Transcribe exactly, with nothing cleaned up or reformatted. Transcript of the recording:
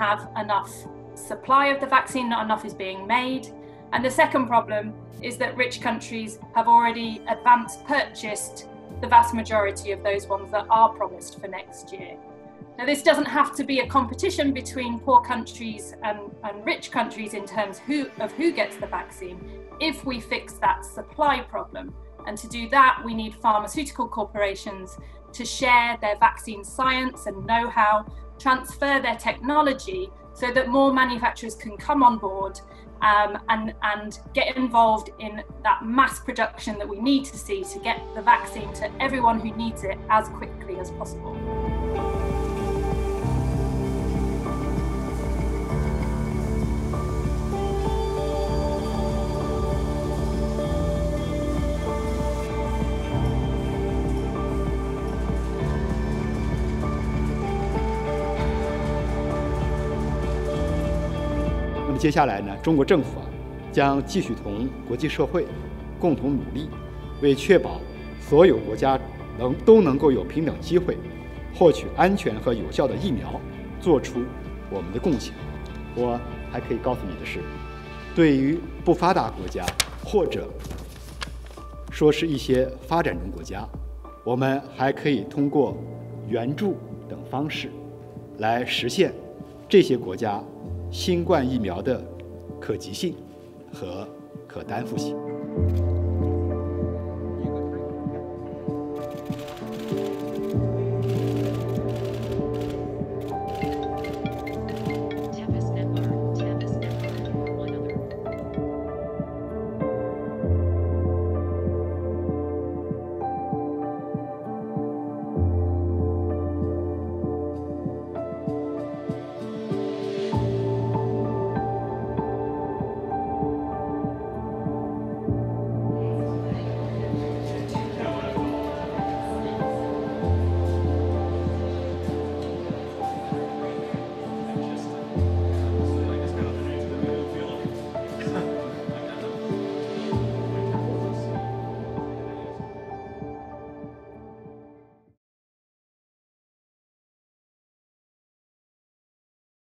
have enough supply of the vaccine, not enough is being made. And the second problem is that rich countries have already advance purchased the vast majority of those ones that are promised for next year. Now, this doesn't have to be a competition between poor countries and, and rich countries in terms who, of who gets the vaccine, if we fix that supply problem. And to do that, we need pharmaceutical corporations to share their vaccine science and know-how, transfer their technology so that more manufacturers can come on board um, and, and get involved in that mass production that we need to see to get the vaccine to everyone who needs it as quickly as possible.接下来呢，中国政府啊，将继续同国际社会共同努力，为确保所有国家能都能够有平等机会，获取安全和有效的疫苗，做出我们的贡献。我还可以告诉你的是，对于不发达国家或者说是一些发展中国家，我们还可以通过援助等方式来实现这些国家新冠疫苗的可及性和可担负性。